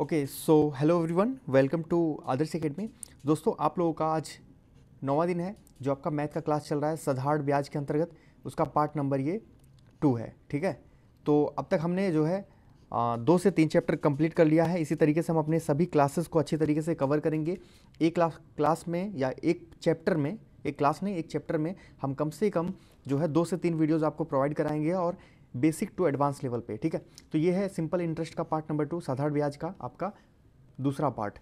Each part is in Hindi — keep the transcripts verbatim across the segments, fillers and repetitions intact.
Okay so hello everyone, welcome to Adarsh academy. दोस्तों आप लोगों का आज नौवां दिन है। जो आपका मैथ का क्लास चल रहा है साधारण ब्याज के अंतर्गत, उसका पार्ट नंबर ये टू है। ठीक है, तो अब तक हमने जो है आ, दो से तीन चैप्टर कंप्लीट कर लिया है। इसी तरीके से हम अपने सभी क्लासेस को अच्छे तरीके से कवर करेंगे। एक क्लास क्लास में या एक चैप्टर में, एक क्लास नहीं एक चैप्टर में हम कम से कम जो है दो से तीन वीडियोज़ आपको प्रोवाइड कराएंगे, और बेसिक टू एडवांस लेवल पे। ठीक है, तो ये है सिंपल इंटरेस्ट का पार्ट नंबर टू, साधारण ब्याज का आपका दूसरा पार्ट।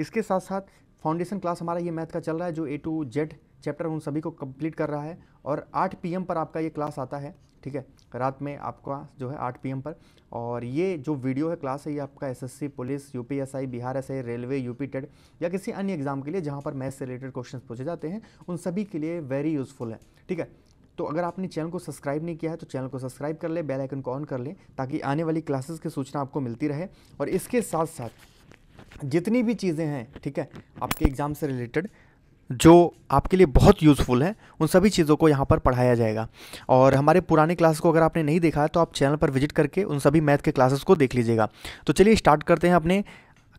इसके साथ साथ फाउंडेशन क्लास हमारा ये मैथ का चल रहा है, जो ए टू जेड चैप्टर उन सभी को कंप्लीट कर रहा है। और आठ पी एम पर आपका ये क्लास आता है। ठीक है, रात में आपका जो है आठ पी एम पर। और ये जो वीडियो है क्लास है, ये आपका S S C, police, U P S I, Bihar S I, railway, U P TET या किसी अन्य एग्जाम के लिए जहाँ पर मैथ से रिलेटेड क्वेश्चन पूछे जाते हैं, उन सभी के लिए वेरी यूज़फुल है। ठीक है, तो अगर आपने चैनल को सब्सक्राइब नहीं किया है तो चैनल को सब्सक्राइब कर ले, बेल आइकन को ऑन कर ले, ताकि आने वाली क्लासेस की सूचना आपको मिलती रहे। और इसके साथ साथ जितनी भी चीज़ें हैं, ठीक है, आपके एग्ज़ाम से रिलेटेड जो आपके लिए बहुत यूज़फुल है, उन सभी चीज़ों को यहाँ पर पढ़ाया जाएगा। और हमारे पुराने क्लास को अगर आपने नहीं देखा है तो आप चैनल पर विजिट करके उन सभी मैथ के क्लासेस को देख लीजिएगा। तो चलिए स्टार्ट करते हैं अपने।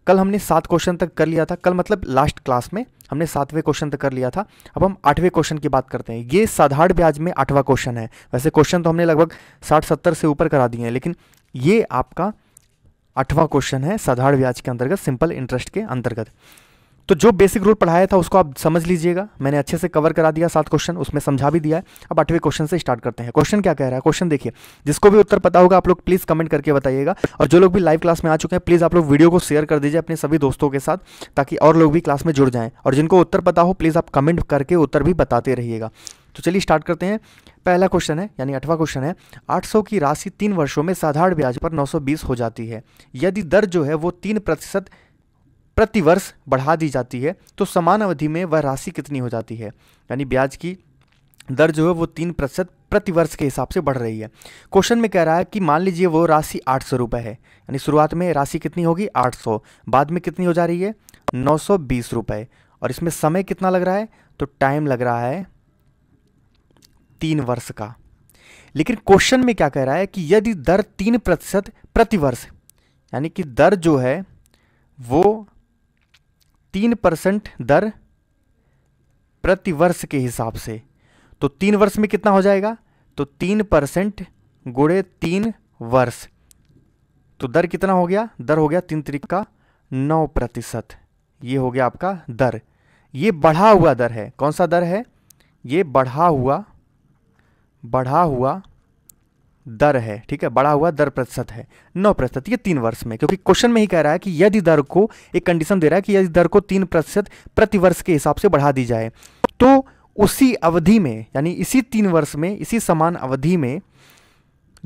कल हमने सात क्वेश्चन तक कर लिया था, कल मतलब लास्ट क्लास में हमने सातवें क्वेश्चन तक कर लिया था। अब हम आठवें क्वेश्चन की बात करते हैं। ये साधारण ब्याज में आठवां क्वेश्चन है। वैसे क्वेश्चन तो हमने लगभग साठ सत्तर से ऊपर करा दिए हैं, लेकिन ये आपका आठवां क्वेश्चन है साधारण ब्याज के अंतर्गत, सिंपल इंटरेस्ट के अंतर्गत। तो जो बेसिक रूल पढ़ाया था उसको आप समझ लीजिएगा। मैंने अच्छे से कवर करा दिया, सात क्वेश्चन उसमें समझा भी दिया है। अब आठवें क्वेश्चन से स्टार्ट करते हैं। क्वेश्चन क्या कह रहा है, क्वेश्चन देखिए। जिसको भी उत्तर पता होगा आप लोग प्लीज़ कमेंट करके बताइएगा। और जो लोग भी लाइव क्लास में आ चुके हैं, प्लीज़ आप लोग वीडियो को शेयर कर दीजिए अपने सभी दोस्तों के साथ, ताकि और लोग भी क्लास में जुड़ जाएँ। और जिनको उत्तर पता हो प्लीज़ आप कमेंट करके उत्तर भी बताते रहिएगा। तो चलिए स्टार्ट करते हैं। पहला क्वेश्चन है, यानी आठवां क्वेश्चन है, आठ सौ की राशि तीन वर्षों में साधारण ब्याज पर नौ सौ बीस हो जाती है। यदि दर जो है वो तीन प्रतिशत प्रतिवर्ष बढ़ा दी जाती है तो समान अवधि में वह राशि कितनी हो जाती है। यानी ब्याज की दर जो है वो तीन प्रतिशत प्रतिवर्ष के हिसाब से बढ़ रही है। क्वेश्चन में कह रहा है कि मान लीजिए वो राशि आठ सौ रुपये है, यानी शुरुआत में राशि कितनी होगी आठ सौ, बाद में कितनी हो जा रही है नौ सौ बीस रुपये। और इसमें समय कितना लग रहा है, तो टाइम लग रहा है तीन वर्ष का। लेकिन क्वेश्चन में क्या कह रहा है कि यदि दर तीन प्रतिशत प्रतिवर्ष, यानी कि दर जो है वो तीन परसेंट दर प्रतिवर्ष के हिसाब से, तो तीन वर्ष में कितना हो जाएगा, तो तीन परसेंट गुणे तीन वर्ष, तो दर कितना हो गया, दर हो गया तीन त्रिक का नौ प्रतिशत। ये हो गया आपका दर। ये बढ़ा हुआ दर है। कौन सा दर है, ये बढ़ा हुआ बढ़ा हुआ दर है। ठीक है, बढ़ा हुआ दर प्रतिशत है नौ प्रतिशत, ये तीन वर्ष में। क्योंकि क्वेश्चन में ही कह रहा है कि यदि दर को, एक कंडीशन दे रहा है कि यदि दर को तीन प्रतिशत प्रतिवर्ष के हिसाब से बढ़ा दी जाए तो उसी अवधि में, यानी इसी तीन वर्ष में, इसी समान अवधि में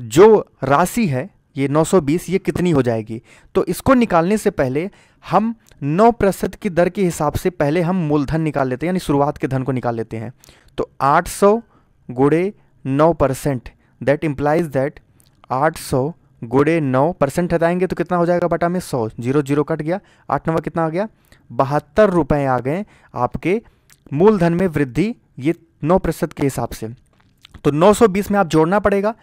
जो राशि है ये नौ सौ बीस, ये कितनी हो जाएगी। तो इसको निकालने से पहले हम नौ प्रतिशत की दर के हिसाब से पहले हम मूलधन निकाल लेते हैं, यानी शुरुआत के धन को निकाल लेते हैं। तो आठ सौ गुणे नौ परसेंट, दैट इम्प्लाइज दैट आठ सौ गुणे नौ परसेंट हटाएंगे तो कितना हो जाएगा, बटा में सौ, जीरो जीरो कट गया, आठ नवा कितना आ गया बहत्तर रुपये आ गए आपके मूलधन में वृद्धि, ये नौ प्रतिशत के हिसाब से। तो नौ सौ बीस में आप जोड़ना पड़ेगा,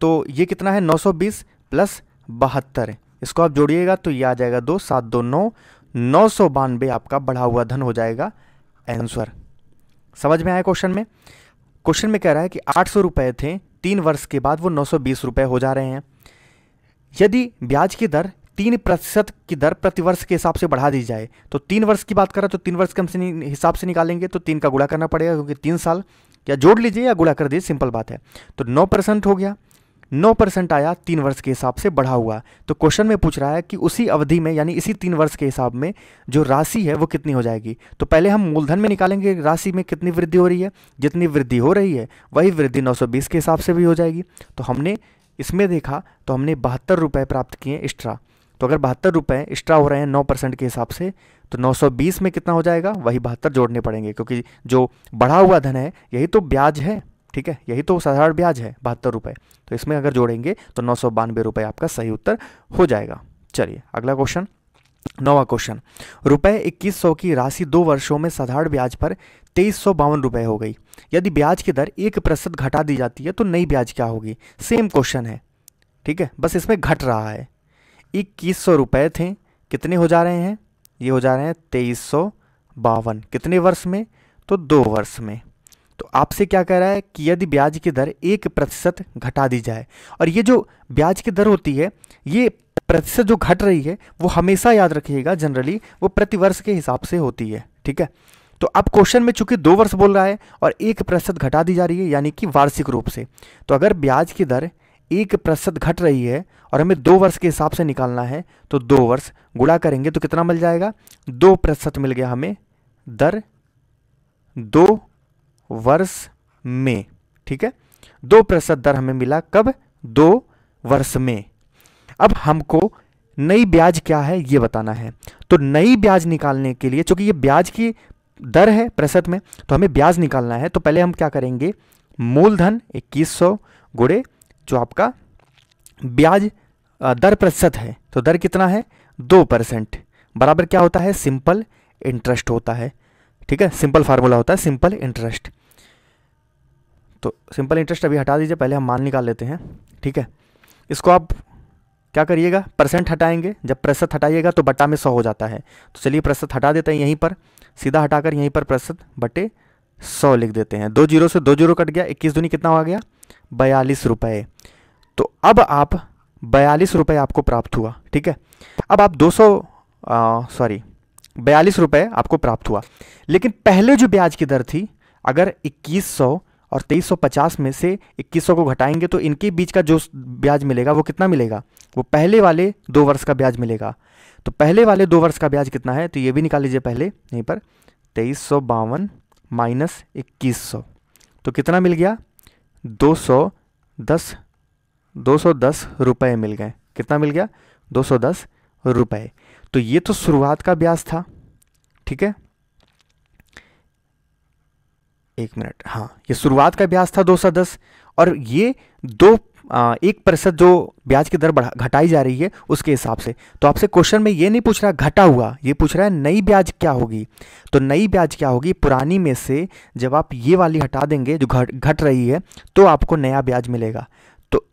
तो ये कितना है नौ सौ बीस प्लस बहत्तर, इसको आप जोड़िएगा तो ये आ जाएगा दो, सात दो नौ, नौ सौ बानवे आपका बढ़ा हुआ धन हो जाएगा आंसर। समझ में आया क्वेश्चन में। क्वेश्चन में कह रहा है कि आठ सौ रुपये थे, तीन वर्ष के बाद वो नौ सौ बीस रुपये हो जा रहे हैं। यदि ब्याज की दर तीन प्रतिशत की दर प्रतिवर्ष के हिसाब से बढ़ा दी जाए, तो तीन वर्ष की बात करें तो तीन वर्ष के हम हिसाब से निकालेंगे तो तीन का गुणा करना पड़ेगा, क्योंकि तीन साल, या जोड़ लीजिए या गुणा कर दीजिए, सिंपल बात है। तो नौ परसेंट हो गया, नौ परसेंट आया तीन वर्ष के हिसाब से बढ़ा हुआ। तो क्वेश्चन में पूछ रहा है कि उसी अवधि में, यानी इसी तीन वर्ष के हिसाब में जो राशि है वो कितनी हो जाएगी। तो पहले हम मूलधन में निकालेंगे राशि में कितनी वृद्धि हो रही है, जितनी वृद्धि हो रही है वही वृद्धि नौ सौ बीस के हिसाब से भी हो जाएगी। तो हमने इसमें देखा तो हमने बहत्तर रुपये प्राप्त किए एक्स्ट्रा। तो अगर बहत्तर रुपये एक्स्ट्रा हो रहे हैं नौ परसेंट के हिसाब से, तो नौ सौ बीस में कितना हो जाएगा, वही बहत्तर जोड़ने पड़ेंगे, क्योंकि जो बढ़ा हुआ धन है यही तो ब्याज है। ठीक है, यही तो साधारण ब्याज है बहत्तर रुपये, तो इसमें अगर जोड़ेंगे तो नौ सौ बानवे रुपये आपका सही उत्तर हो जाएगा। चलिए अगला क्वेश्चन, नौवां क्वेश्चन, रुपये इक्कीस सौ की राशि दो वर्षों में साधारण ब्याज पर तेईस सौ बावन रुपये हो गई। यदि ब्याज की दर एक प्रतिशत घटा दी जाती है तो नई ब्याज क्या होगी। सेम क्वेश्चन है, ठीक है, बस इसमें घट रहा है। इक्कीस सौ रुपये थे, कितने हो जा रहे हैं, ये हो जा रहे हैं तेईस सौ बावन। कितने वर्ष में, तो दो वर्ष में। तो आपसे क्या कह रहा है कि यदि ब्याज की दर एक प्रतिशत घटा दी जाए, और ये जो ब्याज की दर होती है ये प्रतिशत जो घट रही है वो हमेशा याद रखिएगा जनरली वो प्रतिवर्ष के हिसाब से होती है, ठीक है। तो अब क्वेश्चन में चूंकि दो वर्ष बोल रहा है और एक प्रतिशत घटा दी जा रही है यानी कि वार्षिक रूप से, तो अगर ब्याज की दर एक प्रतिशत घट रही है और हमें दो वर्ष के हिसाब से निकालना है तो दो वर्ष गुणा करेंगे तो कितना मिल जाएगा, दो प्रतिशत मिल गया हमें दर दो वर्ष में, ठीक है। दो प्रतिशत दर हमें मिला कब, दो वर्ष में। अब हमको नई ब्याज क्या है ये बताना है, तो नई ब्याज निकालने के लिए चूंकि ये ब्याज की दर है प्रतिशत में तो हमें ब्याज निकालना है, तो पहले हम क्या करेंगे, मूलधन इक्कीस सौ गुणे जो आपका ब्याज दर प्रतिशत है, तो दर कितना है दो परसेंट बराबर क्या होता है, सिंपल इंटरेस्ट होता है, ठीक है। सिंपल फार्मूला होता है सिंपल इंटरेस्ट। तो सिंपल इंटरेस्ट अभी हटा दीजिए, पहले हम मान निकाल लेते हैं, ठीक है। इसको आप क्या करिएगा, परसेंट हटाएंगे, जब प्रतिशत हटाइएगा तो बटा में सौ हो जाता है, तो चलिए प्रतिशत हटा देते हैं, यहीं पर सीधा हटाकर यहीं पर प्रतिशत बटे सौ लिख देते हैं। दो जीरो से दो जीरो कट गया, इक्कीस दूनी कितना हो गया, बयालीस रुपये। तो अब आप बयालीस रुपये आपको प्राप्त हुआ, ठीक है। अब आप दो सौ सॉरी बयालीस रुपये आपको प्राप्त हुआ, लेकिन पहले जो ब्याज की दर थी अगर इक्कीस सौ और तेईस सौ पचास में से इक्कीस सौ को घटाएंगे तो इनके बीच का जो ब्याज मिलेगा वो कितना मिलेगा, वो पहले वाले दो वर्ष का ब्याज मिलेगा। तो पहले वाले दो वर्ष का ब्याज कितना है, तो ये भी निकाल लीजिए पहले यहीं पर, तेईस सौ बावन माइनस इक्कीस सौ, तो कितना मिल गया, दो सौ दस दो सौ दस रुपये मिल गए। कितना मिल गया, दो सौ दस रुपये। तो ये तो शुरुआत का ब्याज था, ठीक है। एक मिनट, हाँ ये शुरुआत का ब्याज था दो सौ दस, और ये दो आ, एक प्रतिशत जो ब्याज की दर बढ़ा घटाई जा रही है उसके हिसाब से। तो आपसे क्वेश्चन में ये नहीं पूछ रहा घटा हुआ, ये पूछ रहा है नई ब्याज क्या होगी। तो नई ब्याज क्या होगी, पुरानी में से जब आप ये वाली हटा देंगे जो घट घट रही है तो आपको नया ब्याज मिलेगा। तो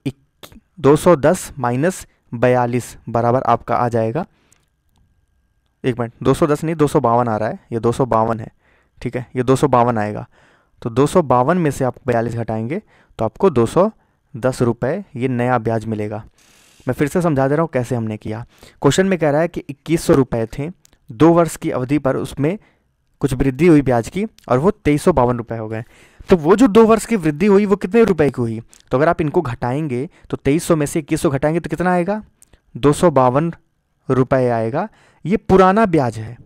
दो सौ दस माइनस बयालीस बराबर आपका आ जाएगा, एक मिनट दो सौ दस नहीं दो सौ बावन आ रहा है, ये दो सौ बावन है, ठीक है, ये दो सौ बावन आएगा। तो दो सौ बावन में से आप बयालीस घटाएंगे तो आपको दो सौ दस रुपये ये नया ब्याज मिलेगा। मैं फिर से समझा दे रहा हूँ कैसे हमने किया। क्वेश्चन में कह रहा है कि इक्कीस सौ रुपये थे दो वर्ष की अवधि पर, उसमें कुछ वृद्धि हुई ब्याज की और वो तेईस सौ बावन रुपये हो गए। तो वो जो दो वर्ष की वृद्धि हुई वो कितने रुपए की हुई, तो अगर आप इनको घटाएंगे तो तेईस सौ में से इक्कीस सौ घटाएंगे तो कितना आएगा, दो सौ बावन रुपये आएगा। ये पुराना ब्याज है,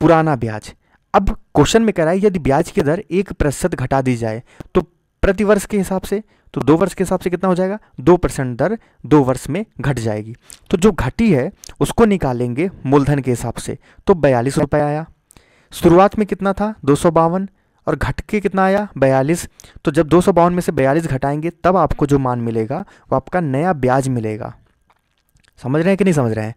पुराना ब्याज। अब क्वेश्चन में कह रहा है यदि ब्याज की दर एक प्रतिशत घटा दी जाए तो प्रतिवर्ष के हिसाब से, तो दो वर्ष के हिसाब से कितना हो जाएगा, दो परसेंट दर दो वर्ष में घट जाएगी। तो जो घटी है उसको निकालेंगे मूलधन के हिसाब से, तो बयालीस रुपये आया। शुरुआत में कितना था, दो सौ बावन, और घट के कितना आया, बयालीस। तो जब दो सौ बावन में से बयालीस घटाएंगे तब आपको जो मान मिलेगा वो आपका नया ब्याज मिलेगा। समझ रहे हैं कि नहीं समझ रहे हैं।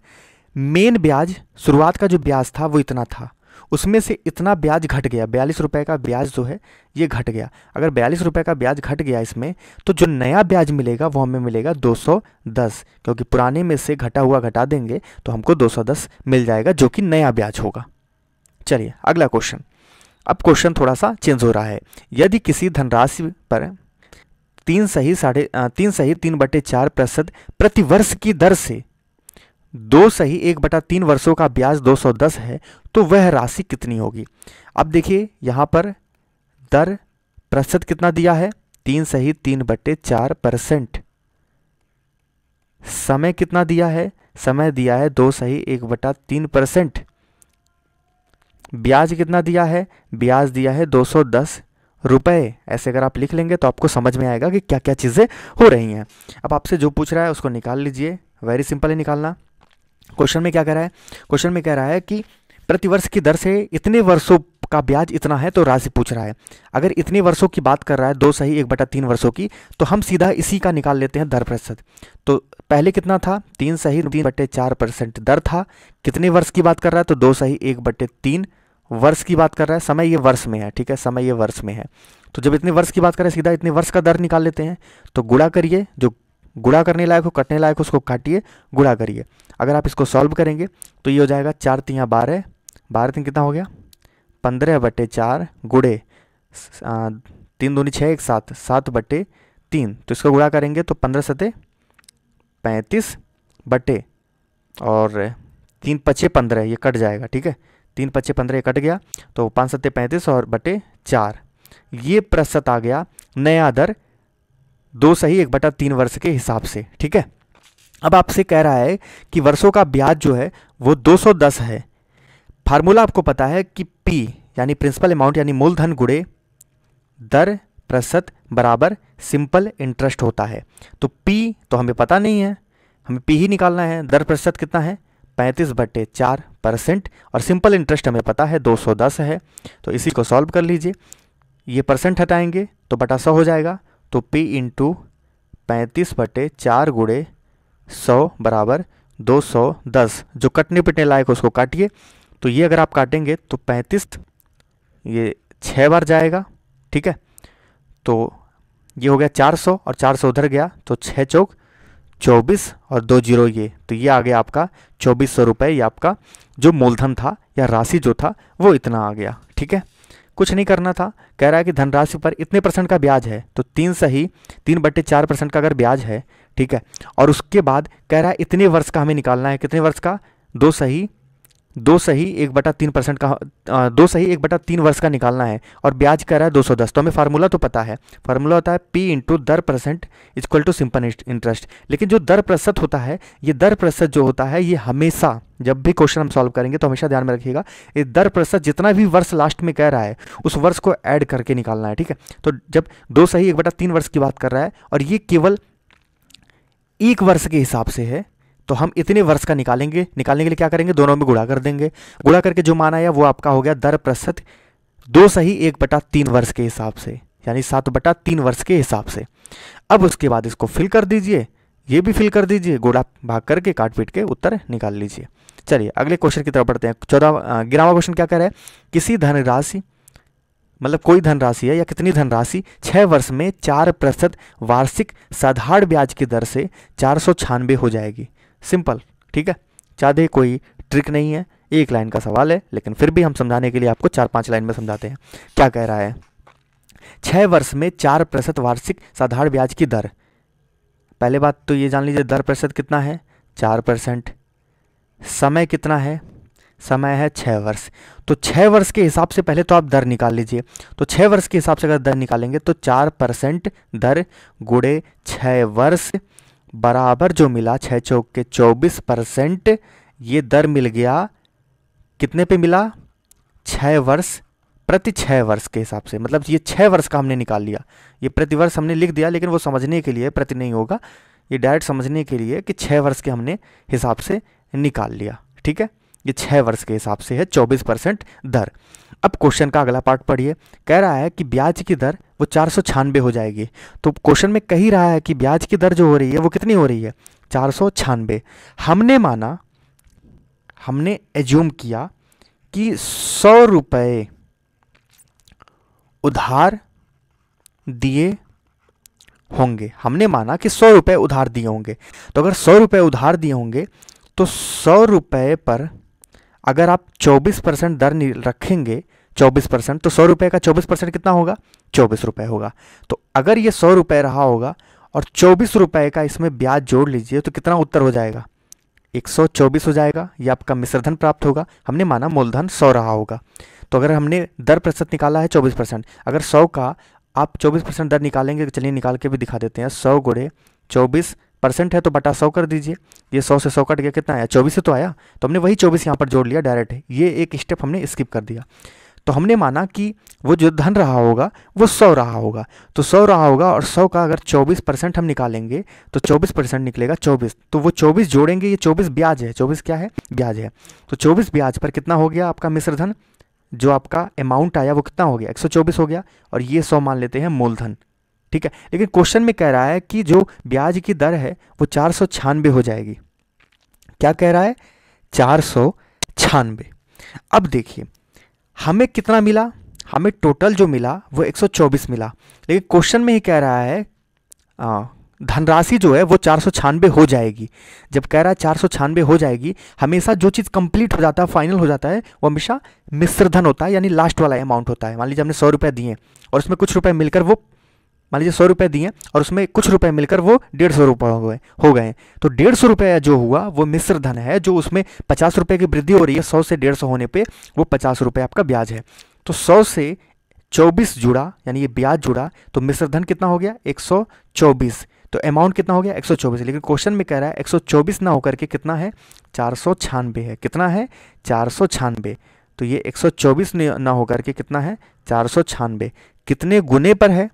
मेन ब्याज शुरुआत का जो ब्याज था वो इतना था, उसमें से इतना ब्याज घट गया, बयालीस रुपये का ब्याज जो है ये घट गया। अगर बयालीस रुपये का ब्याज घट गया इसमें, तो जो नया ब्याज मिलेगा वो हमें मिलेगा दो सौ दस, क्योंकि पुराने में से घटा हुआ घटा देंगे तो हमको दो सौ दस मिल जाएगा जो कि नया ब्याज होगा। चलिए अगला क्वेश्चन। अब क्वेश्चन थोड़ा सा चेंज हो रहा है। यदि किसी धनराशि पर तीन सही साढ़े तीन सही तीन बटे चार प्रतिशत प्रतिवर्ष की दर से दो सही एक बटा तीन वर्षों का ब्याज दो सौ दस है तो वह राशि कितनी होगी। अब देखिए यहाँ पर दर प्रतिशत कितना दिया है, तीन सही तीन बटे चार परसेंट। समय कितना दिया है, समय दिया है दो सही एक बटा तीन परसेंट। ब्याज कितना दिया है, ब्याज दिया है दो सौ दस रुपये। ऐसे अगर आप लिख लेंगे तो आपको समझ में आएगा कि क्या क्या चीज़ें हो रही हैं। अब आपसे जो पूछ रहा है उसको निकाल लीजिए, वेरी सिंपल है निकालना। क्वेश्चन में क्या कह रहा है, क्वेश्चन में कह रहा है कि प्रतिवर्ष की दर से इतने वर्षों का ब्याज इतना है, तो राशि पूछ रहा है। अगर इतने वर्षों की बात कर रहा है, दो सही एक बटा तीन वर्षों की, तो हम सीधा इसी का निकाल लेते हैं दर प्रतिशत। तो पहले कितना था, तीन सही तीन बटे चार परसेंट दर था। कितने वर्ष की बात कर रहा है, तो दो सही एक बटे तीन वर्ष की बात कर रहा है। समय ये वर्ष में है, ठीक है, समय ये वर्ष में है। तो जब इतने वर्ष की बात करें सीधा इतने वर्ष का दर निकाल लेते हैं। तो गुणा करिए जो गुणा करने लायक हो, कटने लायक हो, उसको काटिए गुणा करिए। अगर आप इसको सॉल्व करेंगे तो ये हो जाएगा चार तीन या बारह, बारह तीन कितना हो गया पंद्रह बटे चार गुड़े तीन दूनी छः एक सात, सात बटे तीन। तो इसको गुणा करेंगे तो पंद्रह सते पैंतीस बटे और तीन पचे पंद्रह, ये कट जाएगा। ठीक है, तीन पच्चे पंद्रह ये कट गया तो पाँच सत्ते पैंतीस और बटे चार। ये प्रतिशत आ गया नया दर दो सही एक बटा तीन वर्ष के हिसाब से। ठीक है, अब आपसे कह रहा है कि वर्षों का ब्याज जो है वो दो सौ दस है। फार्मूला आपको पता है कि P यानी प्रिंसिपल अमाउंट यानी मूलधन गुणे दर प्रतिशत बराबर सिंपल इंटरेस्ट होता है। तो P तो हमें पता नहीं है, हमें P ही निकालना है। दर प्रतिशत कितना है पैंतीस बटे चार परसेंट और सिंपल इंटरेस्ट हमें पता है दो सौ दस है। तो इसी को सॉल्व कर लीजिए, ये परसेंट हटाएंगे तो बटा सौ हो जाएगा। तो P इंटू पैंतीस बटे चार गुड़े सौ बराबर दो सौ दस, जो कटने पिटने लायक उसको काटिए। तो ये अगर आप काटेंगे तो पैंतीस ये छः बार जाएगा। ठीक है, तो ये हो गया चार सौ और चार सौ उधर गया तो छः चौक चौबीस और दो जीरो ये, तो ये आ गया आपका चौबीस सौ रुपये। ये आपका जो मूलधन था या राशि जो था वो इतना आ गया। ठीक है, कुछ नहीं करना था। कह रहा है कि धनराशि पर इतने परसेंट का ब्याज है, तो तीन सही तीन बटे चार परसेंट का अगर ब्याज है, ठीक है, और उसके बाद कह रहा है इतने वर्ष का हमें निकालना है। कितने वर्ष का? दो सही दो सही एक बटा तीन परसेंट का, दो सही एक बटा तीन वर्ष का निकालना है और ब्याज कह रहा है दो सौ दस। तो हमें फार्मूला तो पता है, फार्मूला होता है P इंटू दर percent equal to simple interest. लेकिन जो दर प्रतिशत होता है, ये दर प्रतिशत जो होता है, ये हमेशा जब भी क्वेश्चन हम सॉल्व करेंगे तो हमेशा ध्यान में रखिएगा, ये दर प्रतिशत जितना भी वर्ष लास्ट में कह रहा है उस वर्ष को ऐड करके निकालना है। ठीक है, तो जब दो सही एक बटा तीन वर्ष की बात कर रहा है और ये केवल एक वर्ष के हिसाब से है, तो हम इतने वर्ष का निकालेंगे। निकालने के लिए क्या करेंगे? दोनों में गुणा कर देंगे। गुणा करके जो मान आया वो आपका हो गया दर प्रतिशत दो सही एक बटा तीन वर्ष के हिसाब से, यानी सात बटा तीन वर्ष के हिसाब से। अब उसके बाद इसको फिल कर दीजिए, ये भी फिल कर दीजिए, गुणा भाग करके काट पीट के उत्तर निकाल लीजिए। चलिए अगले क्वेश्चन की तरफ बढ़ते हैं। चौदह ग्यारहवां क्वेश्चन क्या कह रहा है? किसी धनराशि, मतलब कोई धनराशि है या कितनी धनराशि छः वर्ष में चार प्रतिशत वार्षिक साधारण ब्याज की दर से चार सौ छियानवे हो जाएगी। सिंपल, ठीक है, ज़्यादा कोई ट्रिक नहीं है, एक लाइन का सवाल है, लेकिन फिर भी हम समझाने के लिए आपको चार पांच लाइन में समझाते हैं। क्या कह रहा है? छः वर्ष में चार प्रतिशत वार्षिक साधारण ब्याज की दर। पहले बात तो ये जान लीजिए दर प्रतिशत कितना है? चार परसेंट। समय कितना है? समय है छः वर्ष। तो छः वर्ष के हिसाब से पहले तो आप दर निकाल लीजिए। तो छः वर्ष के हिसाब से अगर दर निकालेंगे तो चार परसेंट दर गुणे छः वर्ष बराबर जो मिला छः चौक के चौबीस परसेंट। ये दर मिल गया कितने पे मिला? छः वर्ष, प्रति छः वर्ष के हिसाब से। मतलब ये छः वर्ष का हमने निकाल लिया, ये प्रतिवर्ष हमने लिख दिया, लेकिन वो समझने के लिए प्रति नहीं होगा, ये डायरेक्ट समझने के लिए कि छः वर्ष के हमने हिसाब से निकाल लिया। ठीक है, ये छः वर्ष के हिसाब से है चौबीस परसेंट दर। अब क्वेश्चन का अगला पार्ट पढ़िए। कह रहा है कि ब्याज की दर वो चार सौ छियानवे हो जाएगी। तो क्वेश्चन में कही रहा है कि ब्याज की दर जो हो रही है वो कितनी हो रही है? चार सौ छियानवे। हमने माना, हमने एज्यूम किया कि सौ रुपये उधार दिए होंगे। हमने माना कि सौ रुपये उधार दिए होंगे। तो अगर सौ रुपये उधार दिए होंगे तो सौ रुपये पर अगर आप चौबीस परसेंट दर रखेंगे, चौबीस परसेंट, तो सौ रुपये का चौबीस परसेंट कितना होगा? चौबीस रुपये होगा। तो अगर ये सौ रुपये रहा होगा और चौबीस रुपये का इसमें ब्याज जोड़ लीजिए तो कितना उत्तर हो जाएगा? एक सौ चौबीस हो जाएगा। ये आपका मिश्रधन प्राप्त होगा। हमने माना मूलधन सौ रहा होगा, तो अगर हमने दर प्रतिशत निकाला है चौबीस परसेंट, अगर सौ का आप चौबीस परसेंट दर निकालेंगे, चलिए निकाल के भी दिखा देते हैं। सौ गुणे चौबीस परसेंट है तो बटा सौ कर दीजिए। ये सौ से सौ कट गया, कितना आया? चौबीस ही तो आया। तो हमने वही चौबीस यहाँ पर जोड़ लिया डायरेक्ट, ये एक स्टेप हमने स्किप कर दिया। तो हमने माना कि वो जो धन रहा होगा वो सौ रहा होगा, तो सौ रहा होगा और सौ का अगर चौबीस परसेंट हम निकालेंगे तो चौबीस परसेंट निकलेगा चौबीस। तो वो चौबीस जोड़ेंगे, ये चौबीस ब्याज है। चौबीस क्या है? ब्याज है। तो चौबीस ब्याज पर कितना हो गया आपका मिश्रधन? जो आपका अमाउंट आया वो कितना हो गया? एक सौ चौबीस हो गया। और ये सौ मान लेते हैं मूलधन। ठीक है, लेकिन क्वेश्चन में कह रहा है कि जो ब्याज की दर है वो चार सौ छियानवे हो जाएगी। क्या कह रहा है? चार सौ छियानवे। अब देखिए हमें कितना मिला? हमें टोटल जो मिला वो एक सौ चौबीस मिला, लेकिन क्वेश्चन में ही कह रहा है आ, धनराशि जो है वो चार सौ छियानवे हो जाएगी। जब कह रहा है चार सौ छियानवे हो जाएगी, हमेशा जो चीज़ कंप्लीट हो जाता है, फाइनल हो जाता है, वो हमेशा मिश्र धन होता है, यानी लास्ट वाला अमाउंट होता है। मान लीजिए हमने सौ रुपये दिए और उसमें कुछ रुपए मिलकर वो मान लीजिए सौ रुपये दिए और उसमें कुछ रुपए मिलकर वो डेढ़ सौ रुपये हो गए हो गए तो डेढ़ सौ रुपये जो हुआ वो मिश्र धन है, जो उसमें पचास रुपये की वृद्धि हो रही है। सौ से डेढ़ सौ होने पे वो पचास रुपये आपका ब्याज है। तो सौ से चौबीस जुड़ा यानी ये ब्याज जुड़ा तो मिश्र धन कितना हो गया, एक सौ चौबीस। तो अमाउंट कितना हो गया, एक सौ चौबीस। लेकिन क्वेश्चन में कह रहा है एक सौ चौबीस ना होकर के कितना है, चार सौ छियानवे है। कितना है, चार सौ छियानवे। तो ये एक सौ चौबीस ना होकर के कितना है, चार सौ छियानवे। कितने गुने पर है,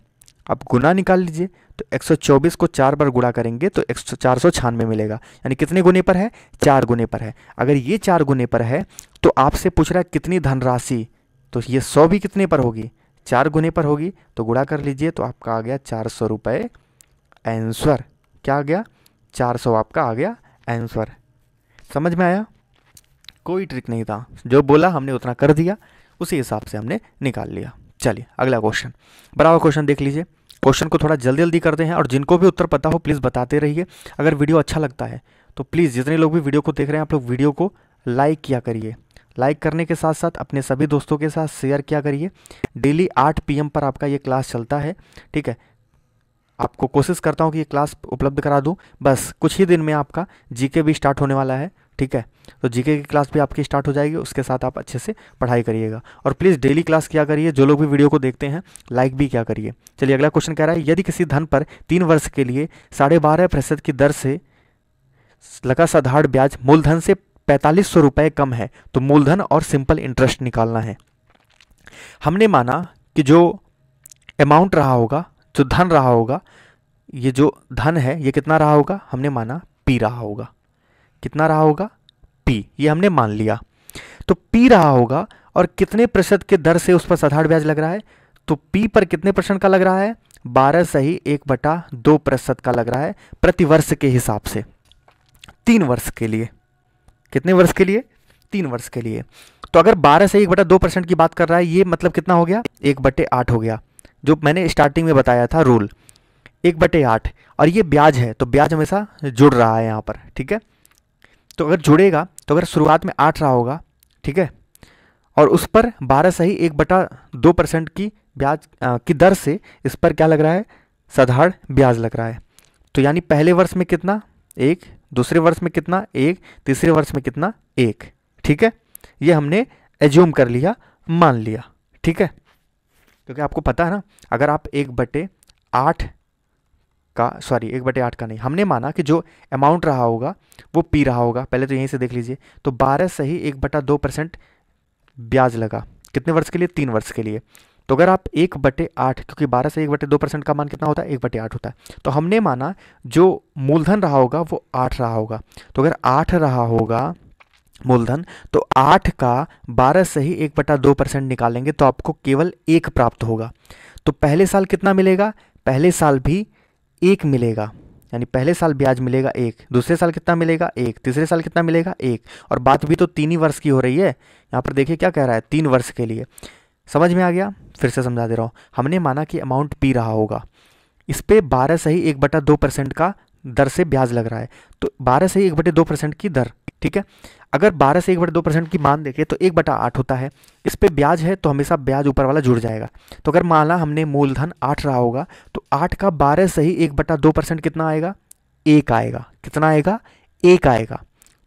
आप गुना निकाल लीजिए। तो एक सौ चौबीस को चार बार गुणा करेंगे तो एक सौ चार सौ छियानवे मिलेगा, यानी कितने गुने पर है, चार गुने पर है। अगर ये चार गुने पर है तो आपसे पूछ रहा है कितनी धनराशि, तो ये सौ भी कितने पर होगी, चार गुने पर होगी। तो गुणा कर लीजिए तो आपका आ गया चार सौ रुपये आंसर। क्या आ गया, चार सौ आपका आ गया आंसर। समझ में आया, कोई ट्रिक नहीं था, जो बोला हमने उतना कर दिया, उसी हिसाब से हमने निकाल लिया। चलिए अगला क्वेश्चन, बराबर क्वेश्चन देख लीजिए। क्वेश्चन को थोड़ा जल्दी जल्दी करते हैं और जिनको भी उत्तर पता हो प्लीज़ बताते रहिए। अगर वीडियो अच्छा लगता है तो प्लीज़ जितने लोग भी वीडियो को देख रहे हैं, आप लोग वीडियो को लाइक किया करिए। लाइक करने के साथ साथ अपने सभी दोस्तों के साथ शेयर किया करिए। डेली आठ पी एम पर आपका ये क्लास चलता है, ठीक है। आपको कोशिश करता हूँ कि ये क्लास उपलब्ध करा दूँ। बस कुछ ही दिन में आपका जीके भी स्टार्ट होने वाला है, ठीक है। तो जीके की क्लास भी आपकी स्टार्ट हो जाएगी, उसके साथ आप अच्छे से पढ़ाई करिएगा। और प्लीज़ डेली क्लास किया करिए। जो लोग भी वीडियो को देखते हैं लाइक भी किया करिए। चलिए अगला क्वेश्चन कह रहा है, यदि किसी धन पर तीन वर्ष के लिए साढ़े बारह प्रतिशत की दर से लगा साधारण ब्याज मूलधन से पैंतालीस सौ रुपये कम है तो मूलधन और सिंपल इंटरेस्ट निकालना है। हमने माना कि जो अमाउंट रहा होगा, जो धन रहा होगा, ये जो धन है ये कितना रहा होगा, हमने माना पी रहा होगा। कितना रहा होगा, पी, ये हमने मान लिया। तो पी रहा होगा और कितने प्रतिशत के दर से उस पर साधारण ब्याज लग रहा है, तो पी पर कितने परसेंट का लग रहा है, बारह सही एक बटा दो प्रतिशत का लग रहा है प्रतिवर्ष के हिसाब से, तीन वर्ष के लिए। कितने वर्ष के लिए, तीन वर्ष के लिए। तो अगर बारह से एक बटा दो परसेंट की बात कर रहा है, ये मतलब कितना हो गया, एक बटे आठ हो गया, जो मैंने स्टार्टिंग में बताया था रूल, एक बटे आठ। और ये ब्याज है तो ब्याज हमेशा जुड़ रहा है यहाँ पर, ठीक है। तो अगर जुड़ेगा तो अगर शुरुआत में आठ रहा होगा, ठीक है, और उस पर बारह सही एक बटा दो परसेंट की ब्याज आ, की दर से इस पर क्या लग रहा है, साधारण ब्याज लग रहा है। तो यानी पहले वर्ष में कितना, एक, दूसरे वर्ष में कितना, एक, तीसरे वर्ष में कितना, एक, ठीक है। ये हमने एज्यूम कर लिया, मान लिया, ठीक है। क्योंकि आपको पता है ना, अगर आप एक बटे आठ का सॉरी एक बटे आठ का नहीं, हमने माना कि जो अमाउंट रहा होगा वो पी रहा होगा, पहले तो यहीं से देख लीजिए। तो बारह सही एक बटा दो परसेंट ब्याज लगा, कितने वर्ष के लिए, तीन वर्ष के लिए। तो अगर आप एक बटे आठ, क्योंकि बारह से एक बटे दो परसेंट का मान कितना होता है, एक बटे आठ होता है। तो हमने माना जो मूलधन रहा होगा वो आठ रहा होगा। तो अगर आठ रहा होगा मूलधन तो आठ का बारह से ही एक बटा दो परसेंट निकालेंगे तो आपको केवल एक प्राप्त होगा। तो पहले साल कितना मिलेगा, पहले साल भी एक मिलेगा, यानी पहले साल ब्याज मिलेगा एक, दूसरे साल कितना मिलेगा, एक, तीसरे साल कितना मिलेगा, एक। और बात भी तो तीन ही वर्ष की हो रही है, यहाँ पर देखिए क्या कह रहा है, तीन वर्ष के लिए। समझ में आ गया, फिर से समझा दे रहा हूँ। हमने माना कि अमाउंट पी रहा होगा, इस पर बारह सही एक बटा दो परसेंट का दर से ब्याज लग रहा है, तो बारह सही एक बटे दो परसेंट की दर, ठीक है। अगर बारह से एक बटे दो परसेंट की मान देखें तो एक बटा आठ होता है, इस पर ब्याज है तो हमेशा ब्याज ऊपर वाला जुड़ जाएगा। तो अगर माना हमने मूलधन आठ रहा होगा तो आठ का बारह सही एक बटा दो परसेंट कितना आएगा, एक आएगा। कितना आएगा, एक आएगा।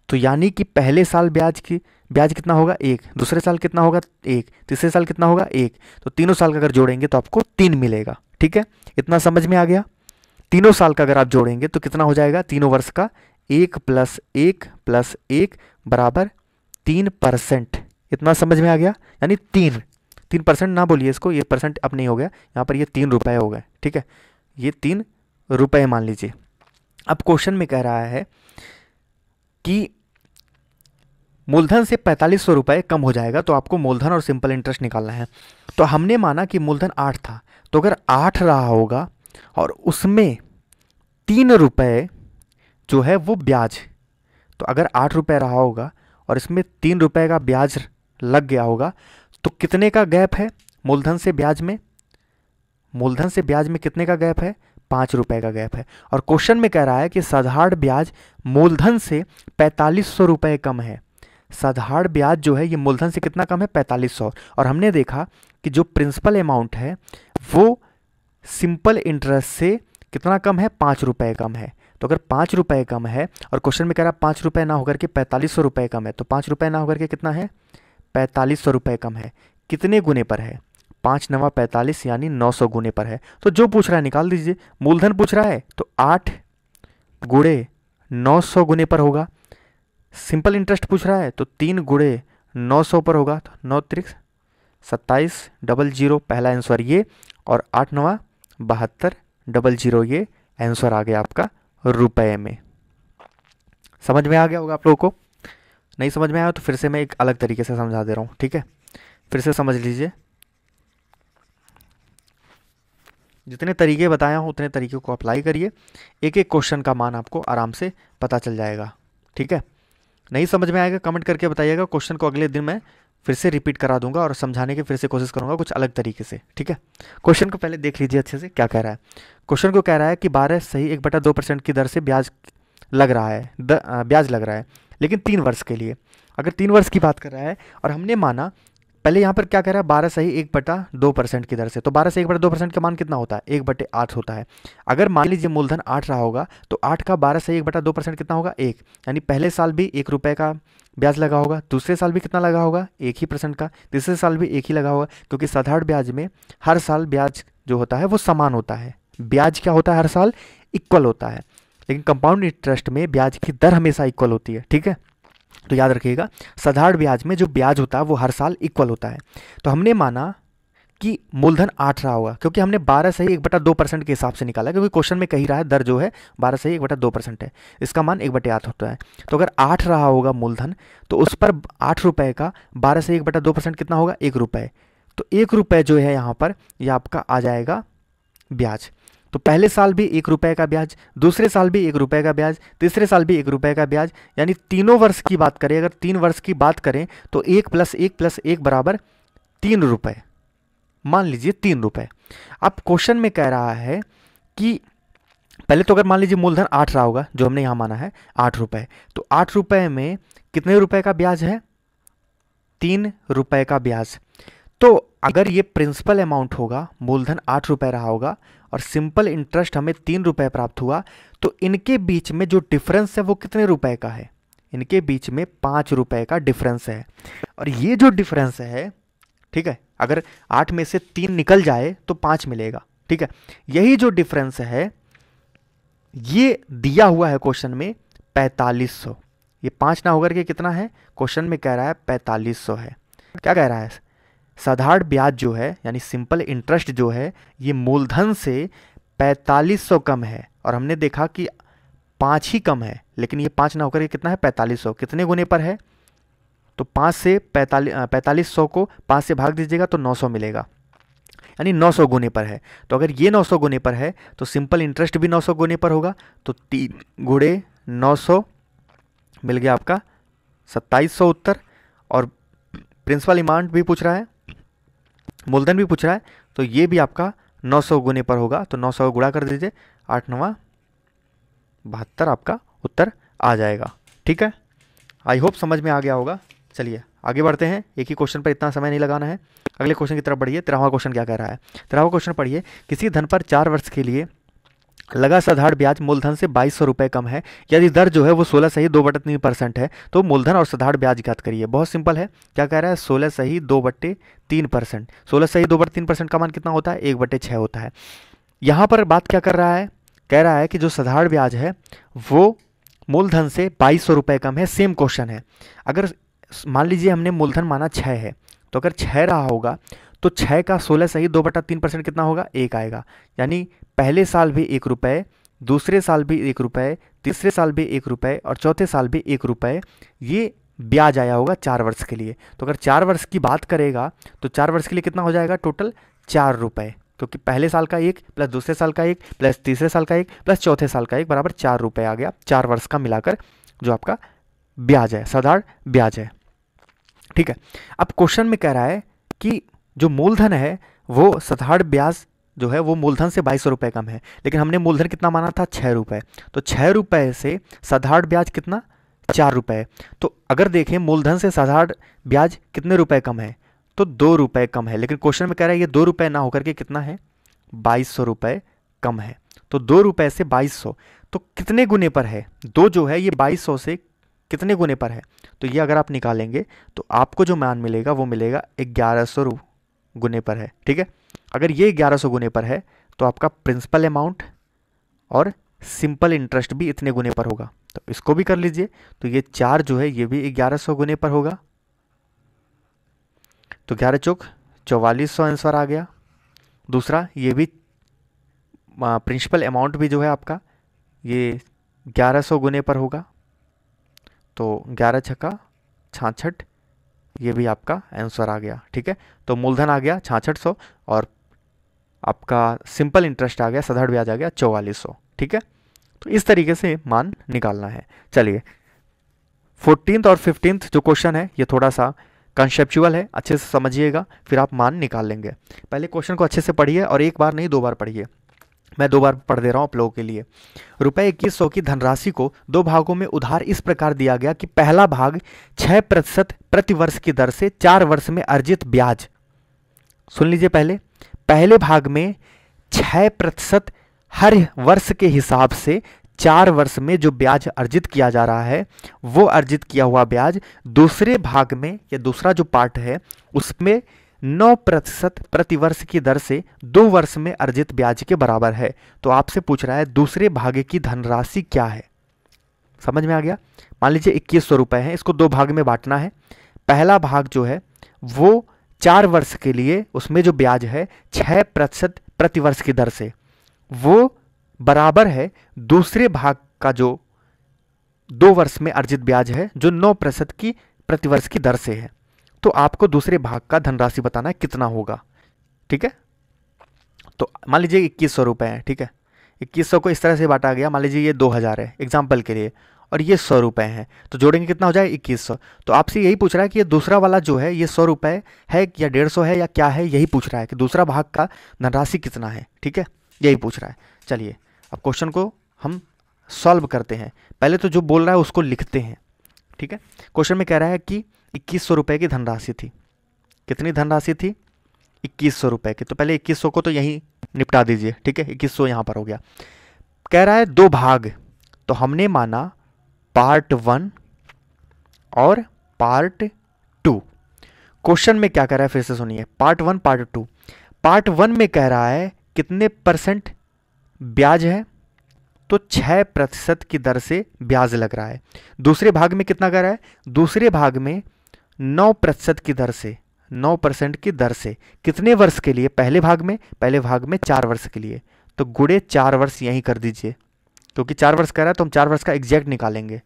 तो यानी कि पहले साल ब्याज की ब्याज कितना होगा, एक, दूसरे साल कितना होगा, एक, तीसरे साल कितना होगा, एक। तो तीनों साल का अगर जोड़ेंगे तो आपको तीन मिलेगा, ठीक है। इतना समझ में आ गया, तीनों साल का अगर आप जोड़ेंगे तो कितना हो जाएगा, तीनों वर्ष का एक प्लस एक प्लस एक बराबर तीन परसेंट। इतना समझ में आ गया, यानी तीन, तीन परसेंट ना बोलिए इसको, ये परसेंट अब नहीं हो गया, यहाँ पर ये तीन रुपये हो गए, ठीक है। ये तीन रुपये मान लीजिए। अब क्वेश्चन में कह रहा है कि मूलधन से पैंतालीस सौ रुपये कम हो जाएगा तो आपको मूलधन और सिंपल इंटरेस्ट निकालना है। तो हमने माना कि मूलधन आठ था, तो अगर आठ रहा होगा और उसमें तीन रुपये जो है वो ब्याज, तो अगर आठ रुपये रहा होगा और इसमें तीन रुपये का ब्याज लग गया होगा तो कितने का गैप है मूलधन से ब्याज में, मूलधन से ब्याज में कितने का गैप है, पाँच रुपये का गैप है। और क्वेश्चन में कह रहा है कि साधारण ब्याज मूलधन से पैंतालीस सौ रुपये कम है। साधारण ब्याज जो है ये मूलधन से कितना कम है, पैंतालीस सौ। और हमने देखा कि जो प्रिंसिपल अमाउंट है वो सिंपल इंटरेस्ट से कितना कम है, पाँच रुपये कम है। तो अगर पाँच रुपये कम है और क्वेश्चन में कह रहा है पाँच रुपये ना होकर के पैंतालीस सौ रुपये कम है, तो पाँच रुपये ना होकर के कितना है, पैंतालीस सौ रुपये कम है। कितने गुने पर है, पाँच नवा पैंतालीस यानी नौ सौ गुने पर है। तो जो पूछ रहा है निकाल दीजिए, मूलधन पूछ रहा है तो आठ गुणे नौ सौ गुने पर होगा। सिंपल इंटरेस्ट पूछ रहा है तो तीन गुणे नौ सौ पर होगा, तो नौ त्रिक्स सत्ताईस डबल जीरो पहला आंसर ये, और आठ नवा बहत्तर डबल जीरो ये आंसर आ गया आपका रुपए में। समझ में आ गया होगा आप लोगों को, नहीं समझ में आया तो फिर से मैं एक अलग तरीके से समझा दे रहा हूँ, ठीक है, फिर से समझ लीजिए। जितने तरीके बताया हूँ उतने तरीके को अप्लाई करिए, एक एक क्वेश्चन का मान आपको आराम से पता चल जाएगा, ठीक है। नहीं समझ में आएगा कमेंट करके बताइएगा, क्वेश्चन को अगले दिन मैं फिर से रिपीट करा दूंगा और समझाने की फिर से कोशिश करूंगा कुछ अलग तरीके से, ठीक है। क्वेश्चन को पहले देख लीजिए अच्छे से क्या कह रहा है। क्वेश्चन को कह रहा है कि बारह सही एक बटा दो परसेंट की दर से ब्याज लग रहा है, द, आ, ब्याज लग रहा है, लेकिन तीन वर्ष के लिए। अगर तीन वर्ष की बात कर रहा है और हमने माना पहले यहाँ पर क्या कह रहा है, बारह सही एक बटा दो परसेंट की दर से, तो बारह सही एक बटा दो परसेंट का मान कितना होता है, एक बटे आठ होता है। अगर मान लीजिए मूलधन आठ रहा होगा तो आठ का बारह सही एक बटा दो परसेंट कितना होगा, एक। यानी पहले साल भी एक रुपये का ब्याज लगा होगा, दूसरे साल भी कितना लगा होगा, एक ही परसेंट का, तीसरे साल भी एक ही लगा होगा, क्योंकि साधारण ब्याज में हर साल ब्याज जो होता है वो समान होता है। ब्याज क्या होता है, हर साल इक्वल होता है, लेकिन कंपाउंड इंटरेस्ट में ब्याज की दर हमेशा इक्वल होती है, ठीक है। तो याद रखिएगा साधारण ब्याज में जो ब्याज होता है वो हर साल इक्वल होता है। तो हमने माना कि मूलधन आठ रहा होगा, क्योंकि हमने बारह सही एक बटा दो परसेंट के हिसाब से निकाला, क्योंकि क्वेश्चन में कही रहा है दर जो है बारह सही एक बटा दो परसेंट है, इसका मान एक बटे आठ होता है। तो अगर आठ रहा होगा मूलधन तो उस पर आठ रुपये का बारह सही एक बटा दो परसेंट कितना होगा, एक रुपये। तो एक रुपये जो है यहाँ पर यह आपका आ जाएगा ब्याज। तो पहले साल भी एक रुपये का ब्याज, दूसरे साल भी एक रुपये का ब्याज, तीसरे साल भी एक रुपये का ब्याज, यानी तीनों वर्ष की बात करें, अगर तीन वर्ष की बात करें तो एक प्लस एक प्लस एक बराबर तीन रुपये, मान लीजिए तीन रुपये। अब क्वेश्चन में कह रहा है कि पहले तो अगर मान लीजिए मूलधन आठ रहा होगा, जो हमने यहाँ माना है आठ रुपये, तो आठ रुपये में कितने रुपये का ब्याज है, तीन रुपये का ब्याज। तो अगर ये प्रिंसिपल अमाउंट होगा, मूलधन आठ रुपये रहा होगा और सिंपल इंटरेस्ट हमें तीन रुपये प्राप्त हुआ, तो इनके बीच में जो डिफरेंस है वो कितने रुपए का है, इनके बीच में पाँच रुपये का डिफरेंस है। और ये जो डिफरेंस है, ठीक है, अगर आठ में से तीन निकल जाए तो पाँच मिलेगा, ठीक है। यही जो डिफरेंस है ये दिया हुआ है क्वेश्चन में पैंतालीस सौ, ये पाँच ना होकर के कितना है, क्वेश्चन में कह रहा है पैंतालीस सौ है। क्या कह रहा है, साधारण ब्याज जो है यानी सिंपल इंटरेस्ट जो है ये मूलधन से पैंतालीस सौ कम है, और हमने देखा कि पाँच ही कम है, लेकिन ये पाँच ना होकर के कितना है, पैंतालीस सौ। कितने गुने पर है, तो पाँच से पैंतालीस पैंतालीस सौ को पाँच से भाग दीजिएगा तो नौ सौ मिलेगा, यानी नौ सौ गुने पर है। तो अगर ये नौ सौ गुने पर है तो सिंपल इंटरेस्ट भी नौ सौ गुने पर होगा, तो तीन गुणे नौ सौ मिल गया आपका सत्ताईस सौ उत्तर। और प्रिंसिपल अमाउंट भी पूछ रहा है, मूलधन भी पूछ रहा है, तो ये भी आपका नौ सौ गुने पर होगा, तो नौ सौ को गुणा कर दीजिए, आठ नवा बहत्तर आपका उत्तर आ जाएगा, ठीक है। आई होप समझ में आ गया होगा। चलिए आगे बढ़ते हैं, एक ही क्वेश्चन पर इतना समय नहीं लगाना है, अगले क्वेश्चन की तरफ बढ़िए। तेरहवां क्वेश्चन क्या कह रहा है, तेरहवां क्वेश्चन पढ़िए। किसी धन पर चार वर्ष के लिए लगा साधारण ब्याज मूलधन से बाईस सौ रुपये कम है, यदि दर जो है वो सोलह सही दो बटे तीन परसेंट है, तो मूलधन और साधारण ब्याज ज्ञात करिए। बहुत सिंपल है, क्या कह रहा है, सोलह सही दो बटे तीन परसेंट, सोलह सही दो बटे तीन परसेंट का मान कितना होता है, एक बटे छः होता है। यहाँ पर बात क्या कर रहा है, कह रहा है कि जो साधारण ब्याज है वो मूलधन से बाईस सौ रुपये कम है। सेम क्वेश्चन है, अगर मान लीजिए हमने मूलधन माना छः है, तो अगर छः रहा होगा तो छः का सोलह सही दो बटा तीन परसेंट कितना होगा, एक आएगा। यानी पहले साल भी एक रुपये, दूसरे साल भी एक रुपये, तीसरे साल भी एक रुपये और चौथे साल भी एक रुपये, ये ब्याज आया होगा चार वर्ष के लिए। तो अगर चार वर्ष की बात करेगा तो चार वर्ष के लिए कितना हो जाएगा, टोटल चार रुपये, क्योंकि पहले साल का एक प्लस दूसरे साल का एक प्लस तीसरे साल का एक प्लस चौथे साल का एक बराबर चार रुपये आ गया। चार वर्ष का मिलाकर जो आपका ब्याज है, साधारण ब्याज है, ठीक है। अब क्वेश्चन में कह रहा है कि जो मूलधन है वो साधारण ब्याज जो है वो मूलधन से बाईस सौ रुपये कम है, लेकिन हमने मूलधन कितना माना था, छः रुपये। तो छः रुपये से साधारण ब्याज कितना, चार रुपये। तो अगर देखें मूलधन से साधारण ब्याज कितने रुपए कम है, तो दो रुपये कम है। लेकिन क्वेश्चन में कह रहा है ये दो रुपये ना होकर के कितना है, बाईस सौ रुपये कम है। तो दो रुपये से बाईस सौ तो कितने गुने पर है, दो जो है ये बाईस सौ से कितने गुने पर है। तो ये अगर आप निकालेंगे तो आपको जो मान मिलेगा वो मिलेगा ग्यारह सौ गुने पर है। ठीक है, अगर ये ग्यारह सौ गुने पर है तो आपका प्रिंसिपल अमाउंट और सिंपल इंटरेस्ट भी इतने गुने पर होगा। तो इसको भी कर लीजिए, तो ये चार जो है ये भी ग्यारह सौ गुने पर होगा। तो ग्यारह चौक चौवालीस सौ आंसर आ गया। दूसरा ये भी प्रिंसिपल अमाउंट भी जो है आपका ये ग्यारह सौ गुने पर होगा। तो ग्यारह छक्का छाछठ, ये भी आपका आंसर आ गया। ठीक है, तो मूलधन आ गया छाछठ सौ और आपका सिंपल इंटरेस्ट आ गया, साधारण ब्याज आ गया चौवालीस सौ। ठीक है, तो इस तरीके से मान निकालना है। चलिए फोर्टीन और फिफ्टीन जो क्वेश्चन है ये थोड़ा सा कंसेप्चुअल है, अच्छे से समझिएगा फिर आप मान निकाल लेंगे। पहले क्वेश्चन को अच्छे से पढ़िए और एक बार नहीं दो बार पढ़िए, मैं दो बार पढ़ दे रहा हूँ आप लोगों के लिए। रुपये इक्कीस सौ की धनराशि को दो भागों में उधार इस प्रकार दिया गया कि पहला भाग छः प्रतिशत प्रतिवर्ष की दर से चार वर्ष में अर्जित ब्याज, सुन लीजिए, पहले पहले भाग में छः प्रतिशत हर वर्ष के हिसाब से चार वर्ष में जो ब्याज अर्जित किया जा रहा है वो अर्जित किया हुआ ब्याज, दूसरे भाग में या दूसरा जो पार्ट है उसमें नौ प्रतिशत प्रतिवर्ष की दर से दो वर्ष में अर्जित ब्याज के बराबर है। तो आपसे पूछ रहा है दूसरे भाग की धनराशि क्या है, समझ में आ गया। मान लीजिए इक्कीस सौ रुपये है, इसको दो भाग में बांटना है। पहला भाग जो है वो चार वर्ष के लिए, उसमें जो ब्याज है छः प्रतिशत प्रतिवर्ष की दर से वो बराबर है दूसरे भाग का जो दो वर्ष में अर्जित ब्याज है जो नौ प्रतिशत की प्रतिवर्ष की दर से है। तो आपको दूसरे भाग का धनराशि बताना है कितना होगा। ठीक है, तो मान लीजिए इक्कीस सौ रुपये हैं। ठीक है, इक्कीस सौ को इस तरह से बांटा गया, मान लीजिए ये दो हज़ार है एग्जाम्पल के लिए और ये सौ रुपये हैं, तो जोड़ेंगे कितना हो जाए इक्कीस सौ। तो आपसे यही पूछ रहा है कि ये दूसरा वाला जो है ये सौ रुपये है या डेढ़ सौ है या क्या है, यही पूछ रहा है कि दूसरा भाग का धनराशि कितना है। ठीक है, यही पूछ रहा है। चलिए अब क्वेश्चन को हम सॉल्व करते हैं। पहले तो जो बोल रहा है उसको लिखते हैं। ठीक है, क्वेश्चन में कह रहा है कि इक्कीस सौ रुपये की धनराशि थी, कितनी धनराशि थी, इक्कीस सौ रुपये की। तो पहले इक्कीस सौ को तो यहीं निपटा दीजिए। ठीक है, इक्कीस सौ यहाँ पर हो गया। कह रहा है दो भाग, तो हमने माना पार्ट वन और पार्ट टू। क्वेश्चन में क्या कह रहा है फिर से सुनिए, part one part two. Part one में कह रहा है कितने परसेंट ब्याज है, तो छः प्रतिशत की दर से ब्याज लग रहा है। दूसरे भाग में कितना कह रहा है, दूसरे भाग में नौ प्रतिशत की दर से, नौ परसेंट की दर से, कितने वर्ष के लिए, पहले भाग में, पहले भाग में चार वर्ष के लिए। तो गुणे चार वर्ष यहीं कर दीजिए, क्योंकि चार वर्ष कह रहा है तो हम चार वर्ष का एग्जैक्ट निकालेंगे,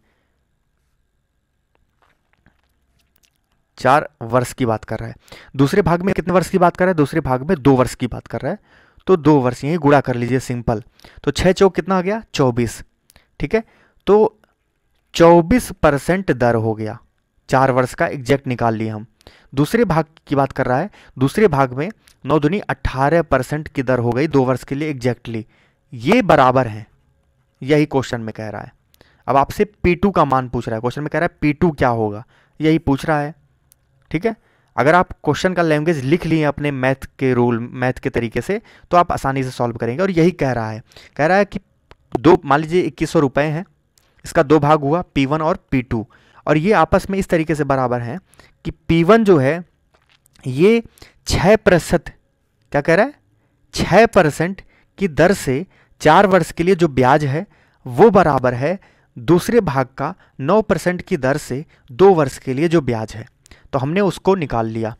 चार वर्ष की बात कर रहा है। दूसरे भाग में कितने वर्ष की बात कर रहा है, दूसरे भाग में दो वर्ष की बात कर रहा है, तो दो वर्ष यही गुणा कर लीजिए सिंपल। तो छः चौक कितना आ गया, चौबीस। ठीक है, तो चौबीस परसेंट दर हो गया, चार वर्ष का एग्जैक्ट निकाल लिए हम। दूसरे भाग की बात कर रहा है, दूसरे भाग में नौ दुनी अट्ठारह परसेंट की दर हो गई दो वर्ष के लिए एग्जैक्टली, ये बराबर हैं, यही क्वेश्चन में कह रहा है। अब आपसे P टू का मान पूछ रहा है, क्वेश्चन में कह रहा है P टू क्या होगा, यही पूछ रहा है। ठीक है, अगर आप क्वेश्चन का लैंग्वेज लिख लिए अपने मैथ के रूल, मैथ के तरीके से, तो आप आसानी से सॉल्व करेंगे। और यही कह रहा है, कह रहा है कि दो, मान लीजिए इक्कीस सौ रुपये हैं, इसका दो भाग हुआ P वन और P टू, और ये आपस में इस तरीके से बराबर हैं कि P वन जो है ये छः प्रतिशत, क्या कह रहा है, छः परसेंट की दर से चार वर्ष के लिए जो ब्याज है वो बराबर है दूसरे भाग का नौ परसेंट की दर से दो वर्ष के लिए जो ब्याज है। तो हमने उसको निकाल लिया।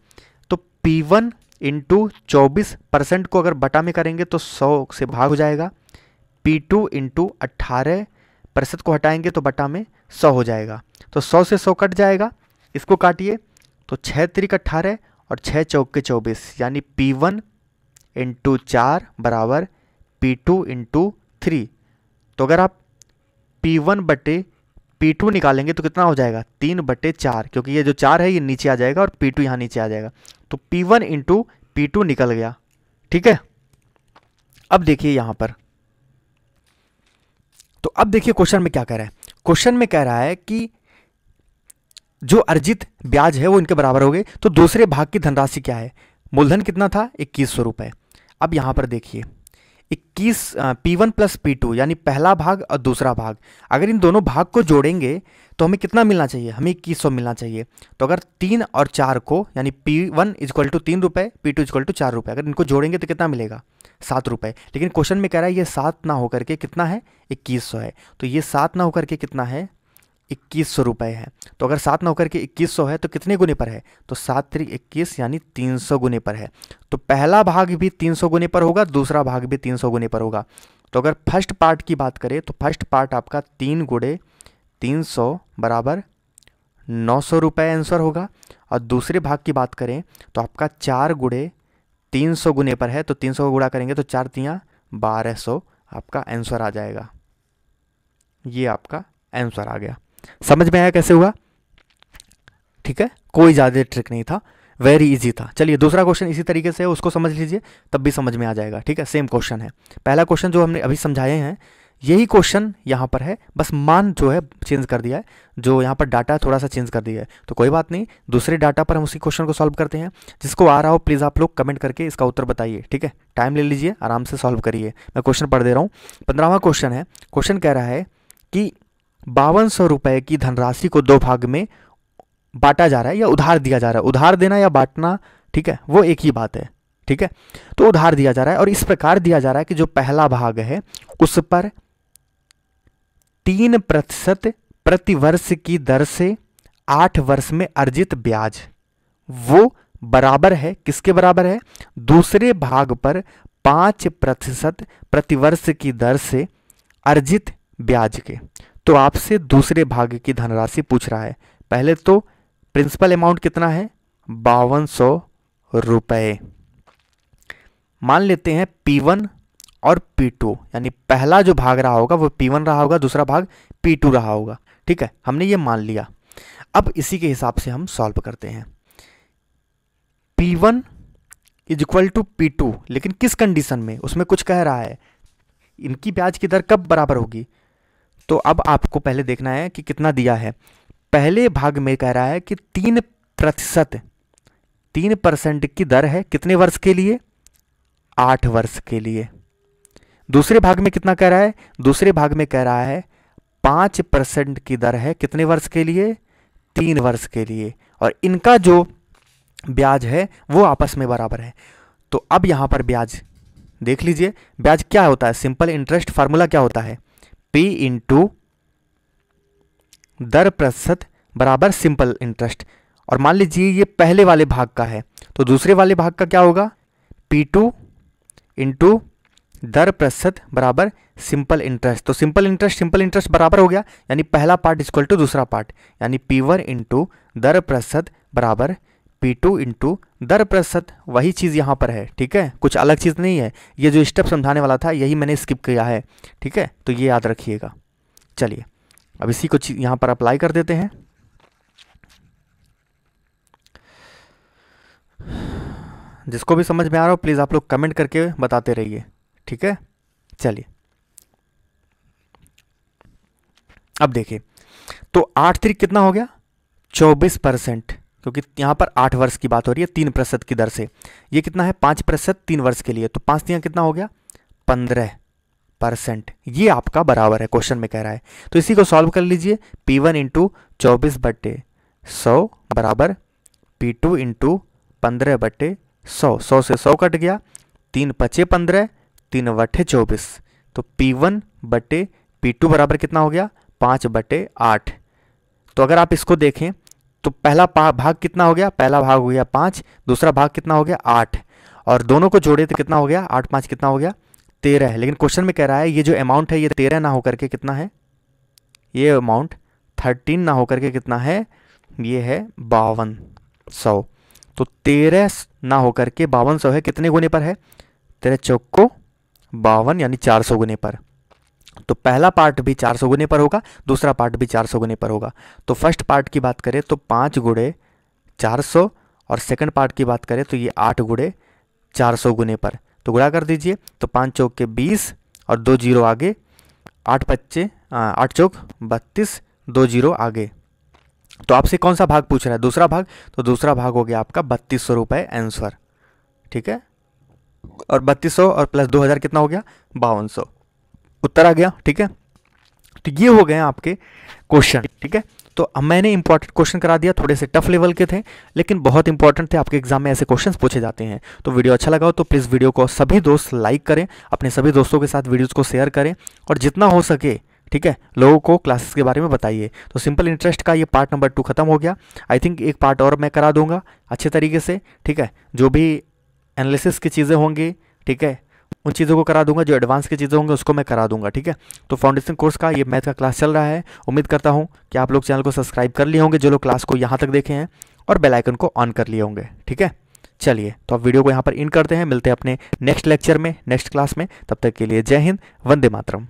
तो P वन इंटू चौबीस परसेंट को अगर बटा में करेंगे तो सौ से भाग हो जाएगा, P टू इंटू अट्ठारह परसेंट को हटाएंगे तो बटा में सौ हो जाएगा। तो सौ से सौ कट जाएगा, इसको काटिए, तो छः त्रिक अट्ठारह और छः चौके चौबीस, यानी P वन इंटू चार बराबर P टू इंटू थ्री। तो अगर आप P वन बटे P टू निकालेंगे तो कितना हो जाएगा, तीन बटे चार, क्योंकि ये जो चार है ये नीचे आ जाएगा और P टू यहाँ नीचे आ जाएगा। तो P one into P two निकल गया। ठीक है, अब देखिए यहां पर, तो अब देखिए क्वेश्चन में क्या कह रहा है। क्वेश्चन में कह रहा है कि जो अर्जित ब्याज है वो इनके बराबर हो गए, तो दूसरे भाग की धनराशि क्या है। मूलधन कितना था, इक्कीस सौ रुपये। अब यहाँ पर देखिए इक्कीस P one plus P two यानी पहला भाग और दूसरा भाग, अगर इन दोनों भाग को जोड़ेंगे तो हमें कितना मिलना चाहिए, हमें इक्कीस सौ मिलना चाहिए। तो अगर तीन और चार को यानी पी वन इजक्वल टू तीन रुपये, पी टू इजक्वल टू चार रुपये, अगर इनको जोड़ेंगे तो कितना मिलेगा, सात रुपये। लेकिन क्वेश्चन में कह रहा है ये सात ना होकर के कितना है, इक्कीस सौ है। तो ये सात ना होकर के कितना है, इक्कीस सौ रुपये है। तो अगर सात ना होकर के इक्कीस सौ है तो कितने गुने पर है, तो सात त्रिक इक्कीस यानी तीन सौ गुने पर है। तो पहला भाग भी तीन सौ गुने पर होगा, दूसरा भाग भी तीन सौ गुने पर होगा। तो अगर फर्स्ट पार्ट की बात करें तो फर्स्ट पार्ट आपका तीन गुणे तीन सौ बराबर नौ सौ रुपये आंसर होगा। और दूसरे भाग की बात करें तो आपका चार गुणे तीन सौ गुने पर है, तो तीन सौ गुणा करेंगे तो चार तियाँ बारह सौ आपका आंसर आ जाएगा। ये आपका आंसर आ गया। समझ में आया कैसे हुआ, ठीक है, कोई ज़्यादा ट्रिक नहीं था, वेरी इजी था। चलिए दूसरा क्वेश्चन इसी तरीके से है, उसको समझ लीजिए तब भी समझ में आ जाएगा। ठीक है, सेम क्वेश्चन है। पहला क्वेश्चन जो हमने अभी समझाए हैं यही क्वेश्चन यहाँ पर है, बस मान जो है चेंज कर दिया है, जो यहाँ पर डाटा थोड़ा सा चेंज कर दिया है। तो कोई बात नहीं, दूसरे डाटा पर हम उसी क्वेश्चन को सॉल्व करते हैं। जिसको आ रहा हो प्लीज़ आप लोग कमेंट करके इसका उत्तर बताइए, ठीक है, टाइम ले लीजिए, आराम से सॉल्व करिए। मैं क्वेश्चन पढ़ दे रहा हूँ। पंद्रहवां क्वेश्चन है। क्वेश्चन कह रहा है कि बावन सौ रुपये की धनराशि को दो भाग में बांटा जा रहा है या उधार दिया जा रहा है। उधार देना या बांटना, ठीक है, वो एक ही बात है, ठीक है। तो उधार दिया जा रहा है और इस प्रकार दिया जा रहा है कि जो पहला भाग है उस पर तीन प्रतिशत प्रतिवर्ष की दर से आठ वर्ष में अर्जित ब्याज वो बराबर है, किसके बराबर है, दूसरे भाग पर पाँच प्रतिशत प्रतिवर्ष की दर से अर्जित ब्याज के। तो आपसे दूसरे भाग की धनराशि पूछ रहा है। पहले तो प्रिंसिपल अमाउंट कितना है, बावन सौ रुपये। मान लेते हैं पी वन और पी टू, यानी पहला जो भाग रहा होगा वो पी वन रहा होगा, दूसरा भाग पी टू रहा होगा, ठीक है, हमने ये मान लिया। अब इसी के हिसाब से हम सॉल्व करते हैं। P one is equal to P two, लेकिन किस कंडीशन में, उसमें कुछ कह रहा है इनकी ब्याज की दर कब बराबर होगी। तो अब आपको पहले देखना है कि कितना दिया है। पहले भाग में कह रहा है कि तीन प्रतिशत तीन परसेंट की दर है, कितने वर्ष के लिए, आठ वर्ष के लिए। दूसरे भाग में कितना कह रहा है, दूसरे भाग में कह रहा है पाँच परसेंट की दर है, कितने वर्ष के लिए, तीन वर्ष के लिए। और इनका जो ब्याज है वो आपस में बराबर है। तो अब यहाँ पर ब्याज देख लीजिए। ब्याज क्या होता है, सिंपल इंटरेस्ट फार्मूला क्या होता है, P इंटू दर प्रतिशत बराबर सिंपल इंटरेस्ट। और मान लीजिए ये पहले वाले भाग का है, तो दूसरे वाले भाग का क्या होगा, पी टू इंटू दर प्रतिशत बराबर सिंपल इंटरेस्ट। तो सिंपल इंटरेस्ट सिंपल इंटरेस्ट बराबर हो गया, यानी पहला पार्ट इक्वल टू दूसरा पार्ट, यानी पी वन इंटू दर प्रतिशत बराबर पी टू इंटू दर प्रतिशत। वही चीज़ यहाँ पर है, ठीक है, कुछ अलग चीज़ नहीं है। ये जो स्टेप समझाने वाला था यही मैंने स्किप किया है, ठीक है, तो ये याद रखिएगा। चलिए अब इसी को यहाँ पर अप्लाई कर देते हैं। जिसको भी समझ में आ रहा हो प्लीज़ आप लोग कमेंट करके बताते रहिए, ठीक है। चलिए अब देखिए, तो आठ त्रिक कितना हो गया, चौबीस परसेंट, क्योंकि यहाँ पर आठ वर्ष की बात हो रही है, तीन प्रतिशत की दर से। ये कितना है, पाँच प्रतिशत, तीन वर्ष के लिए, तो पाँच तियाँ कितना हो गया, पंद्रह परसेंट। ये आपका बराबर है, क्वेश्चन में कह रहा है। तो इसी को सॉल्व कर लीजिए। पी वन इंटू चौबीस बटे सौ बराबर पी टू इंटू पंद्रह बटे सौ, सौ से सौ कट गया, तीन पचे पंद्रह, तीन बटे चौबीस। तो पी वन बटे पी टू बराबर कितना हो गया, पाँच बटे आठ। तो अगर आप इसको देखें तो पहला भाग कितना हो गया, पहला भाग हो गया पाँच, दूसरा भाग कितना हो गया, आठ। और दोनों को जोड़े तो कितना हो गया, आठ पाँच कितना हो गया, तेरह है। लेकिन क्वेश्चन में कह रहा है ये जो अमाउंट है ये तेरह ना होकर के कितना है, ये अमाउंट थर्टीन ना होकर के कितना है, ये है बावन सौ। तो तेरह ना होकर के बावन सौ है, कितने गुने पर है, तेरह चौको बावन यानी चार सौ गुने पर। तो पहला पार्ट भी चार सौ गुने पर होगा, दूसरा पार्ट भी चार सौ गुने पर होगा। तो फर्स्ट पार्ट की बात करें तो पाँच गुणे चार सौ, और सेकंड पार्ट की बात करें तो ये आठ गुणे चार सौ गुने पर। तो गुणा कर दीजिए, तो पाँच चौक के बीस और दो जीरो आगे, आठ पच्चे आठ चौक बत्तीस, दो जीरो आगे। तो आपसे कौन सा भाग पूछ रहा है? दूसरा भाग। तो दूसरा भाग हो गया आपका बत्तीस सौ रुपये आंसर, ठीक है। और बत्तीस सौ और प्लस दो हज़ार कितना हो गया? बावन सौ उत्तर आ गया, ठीक है। तो ये हो गए आपके क्वेश्चन, ठीक है। तो अब मैंने इंपॉर्टेंट क्वेश्चन करा दिया, थोड़े से टफ लेवल के थे लेकिन बहुत इंपॉर्टेंट थे, आपके एग्जाम में ऐसे क्वेश्चंस पूछे जाते हैं। तो वीडियो अच्छा लगा हो तो प्लीज़ वीडियो को सभी दोस्त लाइक करें, अपने सभी दोस्तों के साथ वीडियोस को शेयर करें और जितना हो सके, ठीक है, लोगों को क्लासेस के बारे में बताइए। तो सिंपल इंटरेस्ट का ये पार्ट नंबर टू खत्म हो गया। आई थिंक एक पार्ट और मैं करा दूंगा अच्छे तरीके से, ठीक है। जो भी एनालिसिस की चीज़ें होंगी, ठीक है, उन चीज़ों को करा दूंगा, जो एडवांस की चीज़ें होंगी उसको मैं करा दूंगा, ठीक है। तो फाउंडेशन कोर्स का ये मैथ का क्लास चल रहा है। उम्मीद करता हूं कि आप लोग चैनल को सब्सक्राइब कर लिए होंगे, जो लोग क्लास को यहां तक देखे हैं, और बेल आइकन को ऑन कर लिए होंगे, ठीक है। चलिए तो अब वीडियो को यहाँ पर एंड करते हैं, मिलते हैं अपने नेक्स्ट लेक्चर में, नेक्स्ट क्लास में। तब तक के लिए जय हिंद, वंदे मातरम।